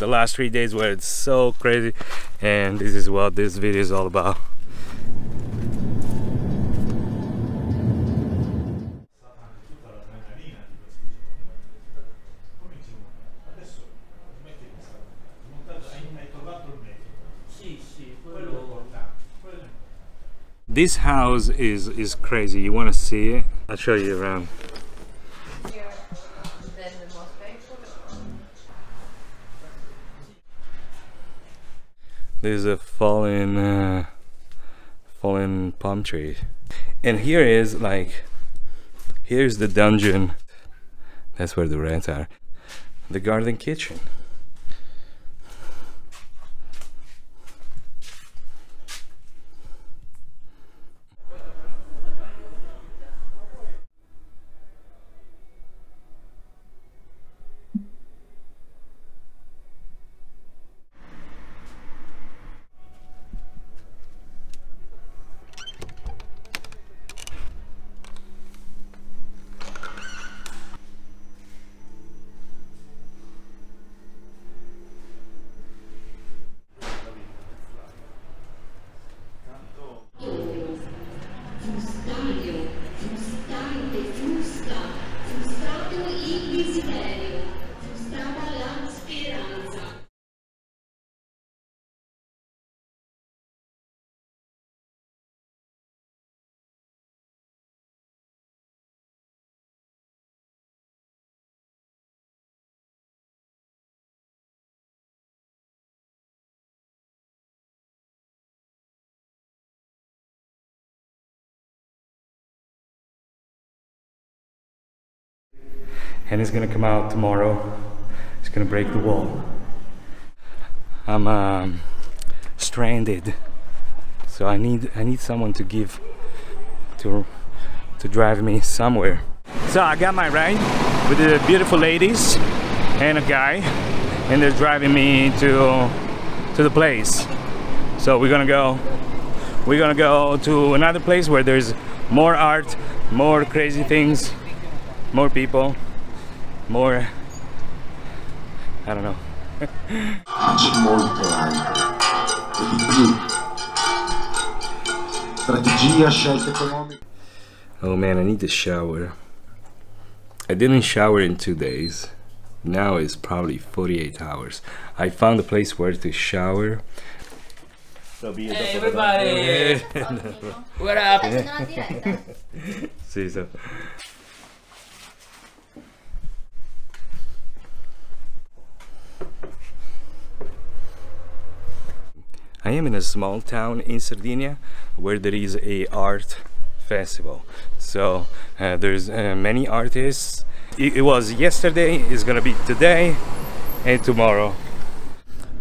The last 3 days were so crazy, and this is what this video is all about. This house is crazy. You want to see it? I'll show you around. There's a fallen palm tree, and here is like, here's the dungeon. That's where the rats are. The garden kitchen. And it's gonna come out tomorrow. It's gonna break the wall. I'm stranded, so I need someone to drive me somewhere. So I got my ride with the beautiful ladies and a guy, and they're driving me to the place. So we're gonna go to another place where there's more art, more crazy things, more people. More, I don't know. Molte altre e di più. Strategia, scelte economiche. Oh man, I need to shower. I didn't shower in 2 days. Now it's probably 48 hours. I found a place where to shower. Hey everybody! What up? See you. I am in a small town in Sardinia where there is an art festival. So there's many artists. It was yesterday, it's gonna be today and tomorrow.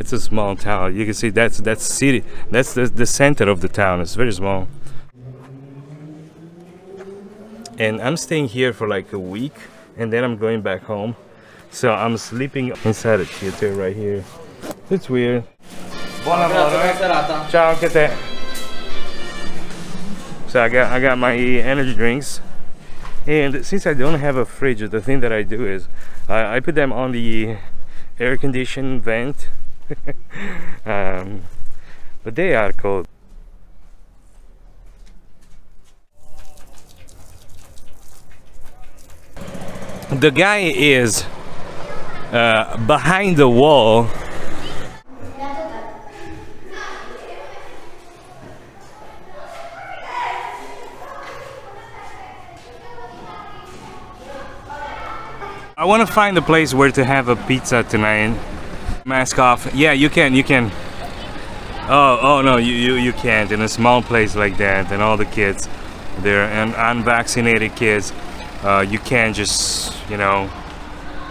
It's a small town. You can see that's city. That's the center of the town. It's very small. And I'm staying here for like a week, and then I'm going back home. So I'm sleeping inside a theater right here. It's weird. Buonasera. Ciao anche te. So I got my energy drinks, and since I don't have a fridge, the thing that I do is I put them on the air conditioned vent. But they are cold. The guy is behind the wall. I want to find a place where to have a pizza tonight. Mask off. Yeah, you can. Oh no, you can't in a small place like that, and all the kids, they're unvaccinated kids. You can't just, you know,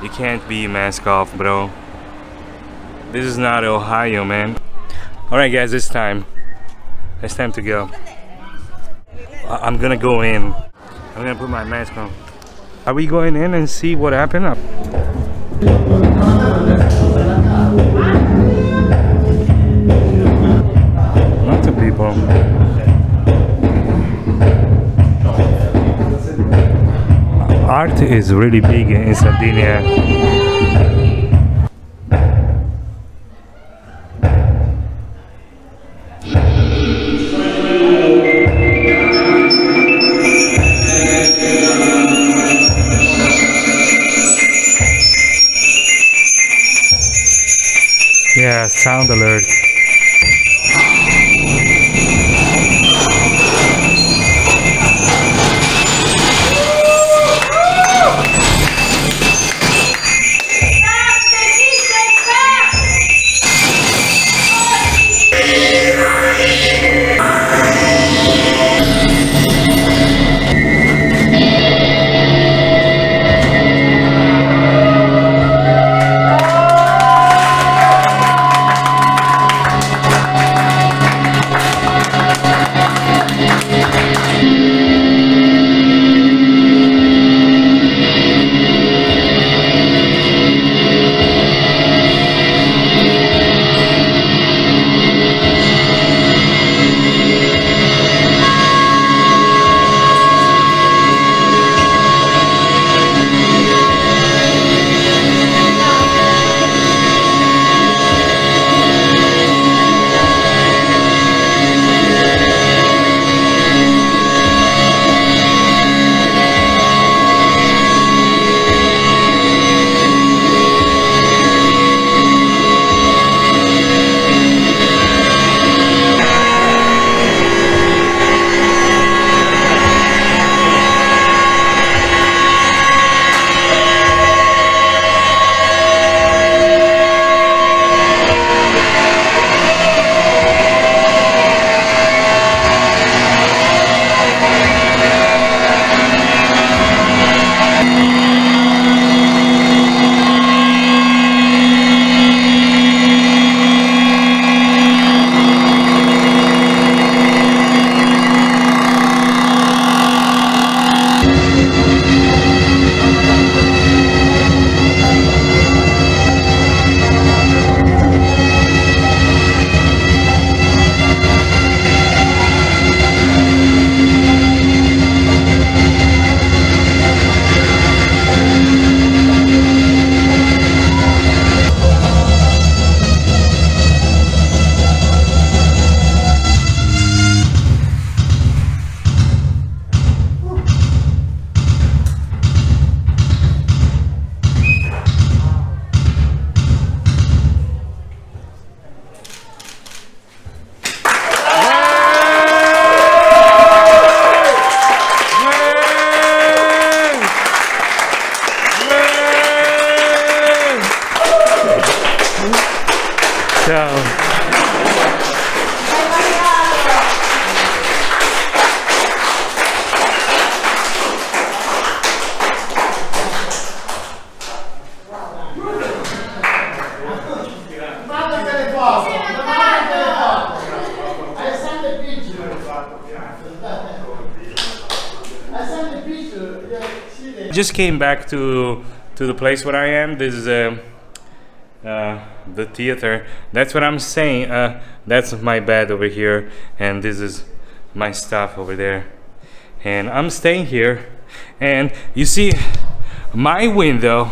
you can't be mask off, bro. This is not Ohio, man. All right, guys, it's time. It's time to go. I'm gonna go in. I'm gonna put my mask on. Are we going in and see what happened? Lots of people. Art is really big in Sardinia. Yeah, sound alert. Just came back to the place where I am. This is the theater. That's what I'm saying. That's my bed over here, and this is my stuff over there, and I'm staying here. And you see my window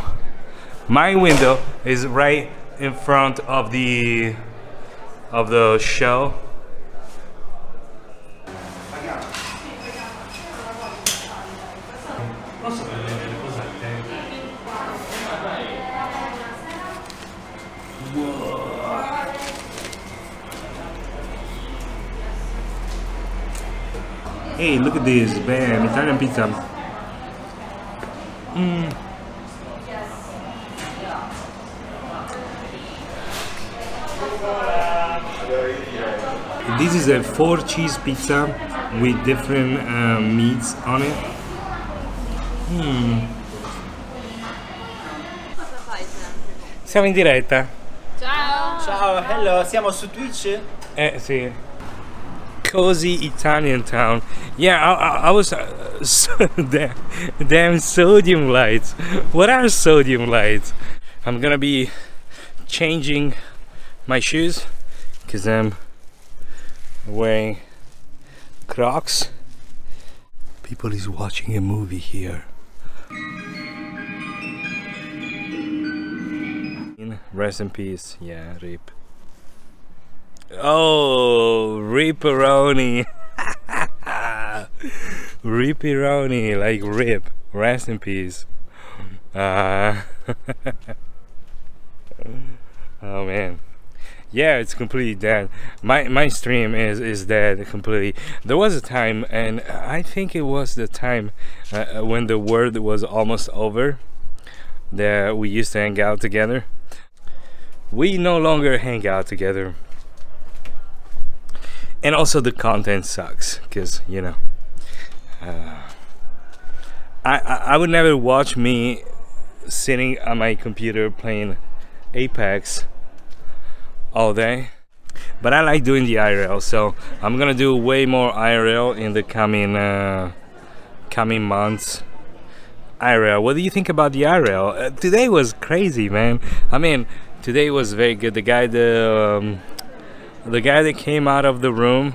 is right in front of the show. Hey, look at this, bam, Italian pizza. This is a 4-cheese pizza with different meats on it. Siamo in diretta. Ciao. Ciao, hello, siamo su Twitch? Sì. Cozy Italian town. Yeah, I was so damn sodium lights. What are sodium lights? I'm gonna be changing my shoes because I'm wearing Crocs. People is watching a movie here. Rest in peace. Yeah, RIP. Oh, Ripperoni. Ripperoni, like rip, rest in peace. Oh man, Yeah, it's completely dead. My stream is dead completely. There was a time, and I think it was the time when the world was almost over, that we used to hang out together. We no longer hang out together. And also the content sucks, because, you know, I would never watch me sitting on my computer playing Apex all day, but I like doing the IRL, so I'm gonna do way more IRL in the coming months. IRL, what do you think about the IRL? Today was crazy, man. I mean, today was very good. The guy that came out of the room,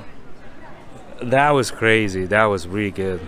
that was crazy. That was really good.